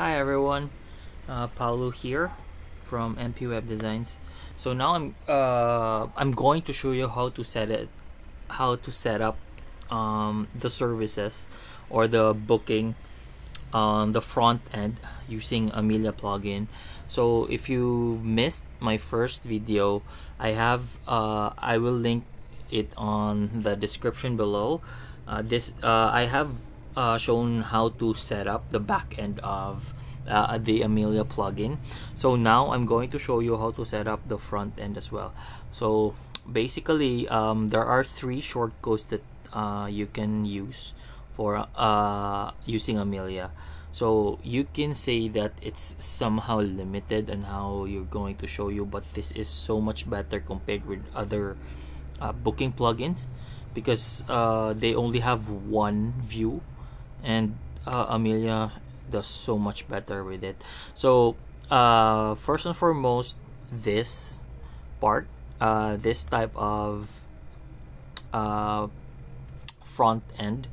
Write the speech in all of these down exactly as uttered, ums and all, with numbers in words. Hi everyone, uh, Paulo here from M P Web Designs. So now I'm uh, I'm going to show you how to set it, how to set up um, the services or the booking on the front end using Amelia plugin. So if you missed my first video, I have uh, I will link it on the description below. Uh, this uh, I have. Uh, shown how to set up the back end of uh, the Amelia plugin. So now I'm going to show you how to set up the front end as well. So basically um, there are three shortcuts that uh, you can use for uh, using Amelia. So you can say that it's somehow limited on how you're going to show you, but this is so much better compared with other uh, booking plugins because uh, they only have one view, and uh, Amelia does so much better with it. So uh, first and foremost, this part, uh, this type of uh, front end,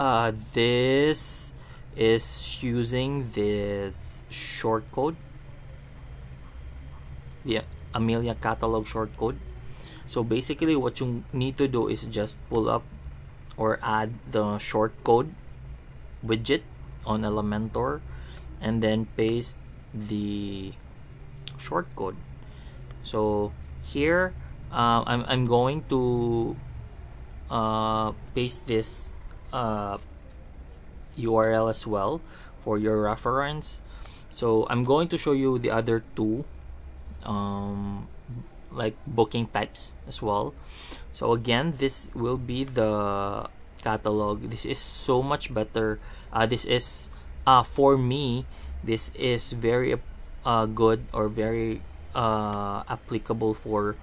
uh, this is using this shortcode, yeah, Amelia catalog shortcode. So basically what you need to do is just pull up or add the shortcode widget on Elementor and then paste the shortcode. So here uh, I'm, I'm going to uh, paste this uh, U R L as well for your reference. So I'm going to show you the other two um, like booking types as well. So again, this will be the catalog. This is so much better. Uh, this is uh, for me, this is very uh, good or very uh, applicable for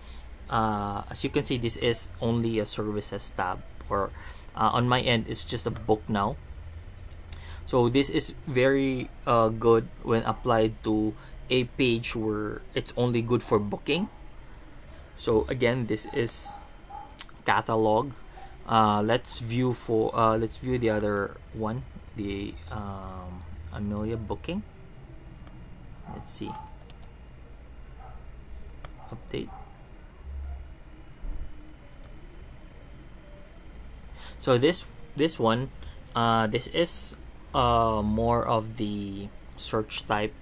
uh, as you can see, this is only a services tab, or uh, on my end it's just a book now. So this is very uh, good when applied to a page where it's only good for booking. So again, this is catalog. Uh, let's view for uh, let's view the other one, the um, Amelia booking. Let's see. Update. So this this one, uh, this is uh, more of the search type.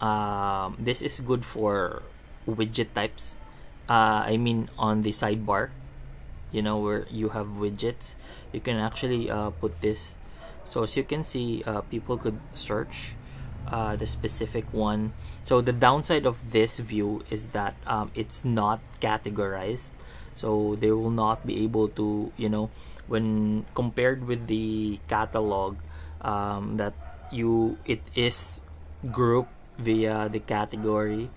Um, this is good for widget types. Uh, I mean on the sidebar, you know, where you have widgets, you can actually uh, put this. So as you can see, uh, people could search uh, the specific one. So the downside of this view is that um, it's not categorized, so they will not be able to, you know, when compared with the catalog, um, that you it is grouped via the category.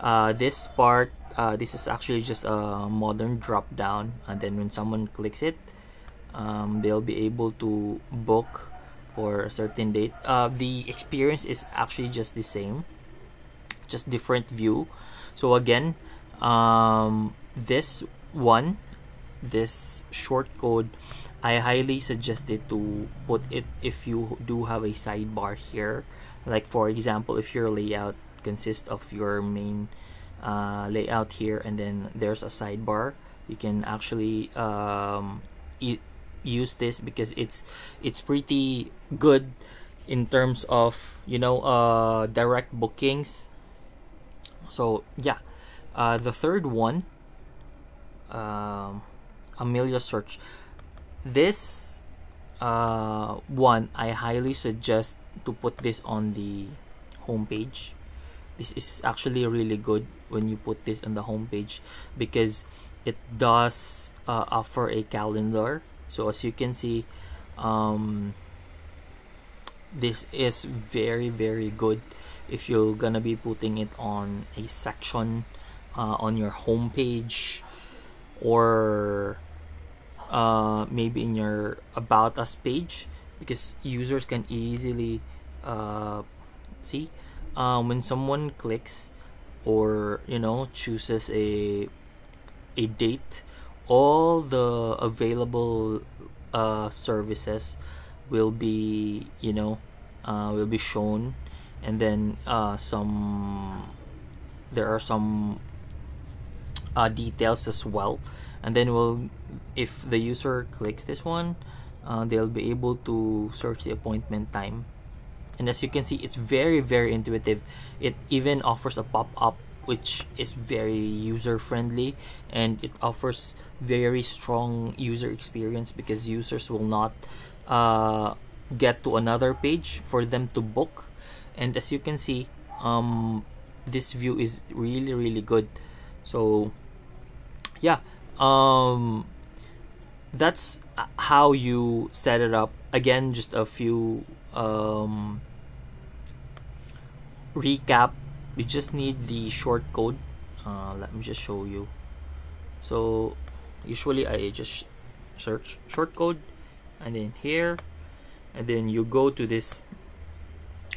Uh, this part, Uh, this is actually just a modern drop down, and then when someone clicks it, um, they'll be able to book for a certain date. Uh, the experience is actually just the same, just different view. So again, um, this one, this shortcode, I highly suggest it to put it if you do have a sidebar here. Like for example, if your layout consists of your main Uh, layout here and then there's a sidebar, you can actually um, e use this because it's it's pretty good in terms of, you know, uh, direct bookings. So yeah, uh, the third one, um, Amelia search, this uh, one I highly suggest to put this on the homepage. This is actually really good when you put this on the homepage because it does uh, offer a calendar. So as you can see, um, this is very very good if you're gonna be putting it on a section uh, on your homepage, or uh, maybe in your About Us page, because users can easily uh, see. Um, when someone clicks or, you know, chooses a a date, all the available uh, services will be, you know, uh, will be shown, and then uh, some there are some uh, details as well. And then we'll, if the user clicks this one, uh, they'll be able to search the appointment time. And as you can see, it's very very intuitive. It even offers a pop-up, which is very user friendly, and it offers very strong user experience because users will not uh, get to another page for them to book. And as you can see, um, this view is really really good. So yeah, um, that's how you set it up. Again, just a few um, recap. You just need the short code. Uh, let me just show you. So usually I just search short code, and then here, and then you go to this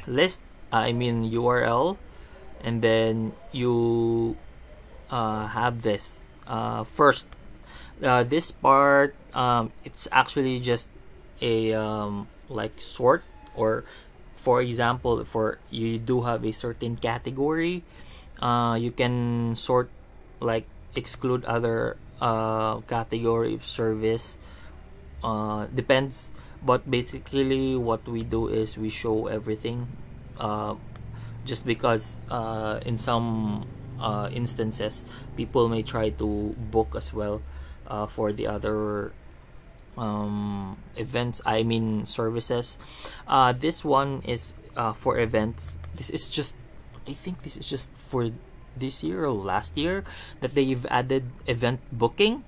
list, I mean U R L, and then you uh, have this uh, first uh, this part. Um, it's actually just a um, like sort, or for example, for you do have a certain category, uh, you can sort, like exclude other uh, category of service, uh, depends. But basically what we do is we show everything, uh, just because uh, in some uh, instances people may try to book as well uh, for the other um events, I mean services. Uh this one is uh for events. This is just, I think this is just for this year or last year that they've added event booking,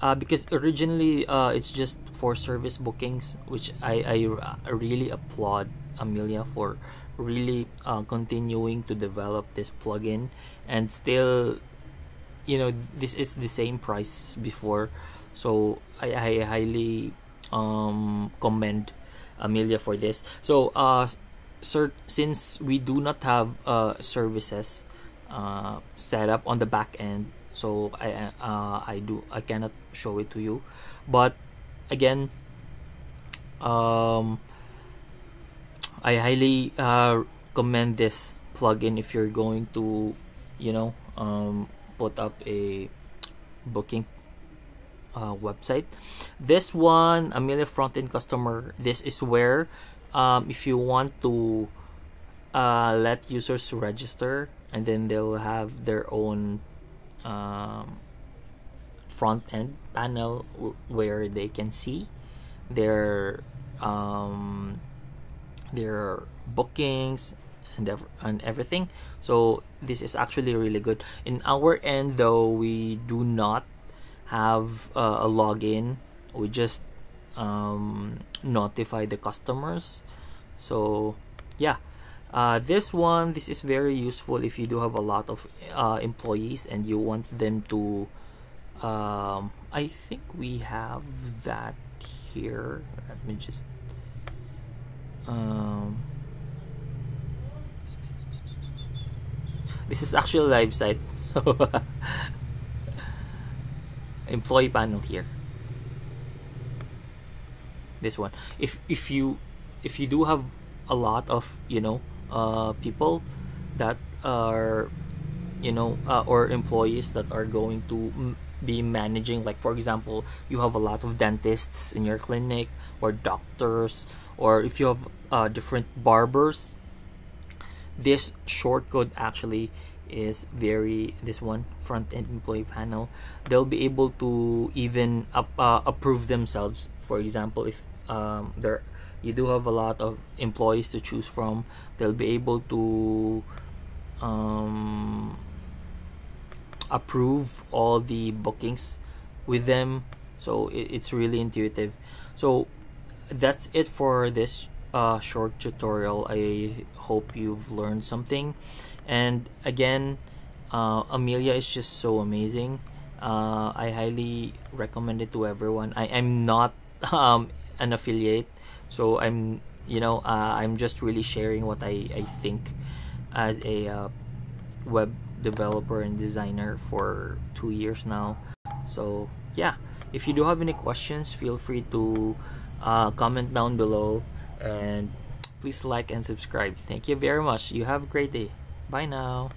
uh because originally uh it's just for service bookings, which i i really applaud Amelia for really uh, continuing to develop this plugin. And still, you know, this is the same price before. So I, I highly um, commend Amelia for this. So uh, sir, since we do not have uh, services uh, set up on the back end, so I uh, I do I cannot show it to you. But again, um, I highly uh, commend this plugin if you're going to, you know, um, put up a booking Uh, website. This one, Amelia Front-End Customer, this is where um, if you want to uh, let users register, and then they'll have their own um, front-end panel where they can see their um, their bookings and, ev and everything. So this is actually really good. In our end though, we do not have uh, a login. We just um, notify the customers. So yeah, uh, this one, this is very useful if you do have a lot of uh, employees and you want them to um, I think we have that here. Let me just um, this is actually a live site, so employee panel here, this one. If if you if you do have a lot of, you know, uh people that are, you know, uh, or employees that are going to m be managing, like for example you have a lot of dentists in your clinic, or doctors, or if you have uh, different barbers, this short code actually is very, this one, front-end employee panel, they'll be able to even up, uh, approve themselves. For example, if um, there you do have a lot of employees to choose from, they'll be able to um, approve all the bookings with them. So it, it's really intuitive. So that's it for this uh, short tutorial. I hope you've learned something. And again, uh, Amelia is just so amazing. Uh, I highly recommend it to everyone. I am not um, an affiliate, so I'm, you know, uh, I'm just really sharing what I, I think as a uh, web developer and designer for two years now. So yeah, if you do have any questions, feel free to uh, comment down below, and please like and subscribe. Thank you very much. You have a great day. Bye now.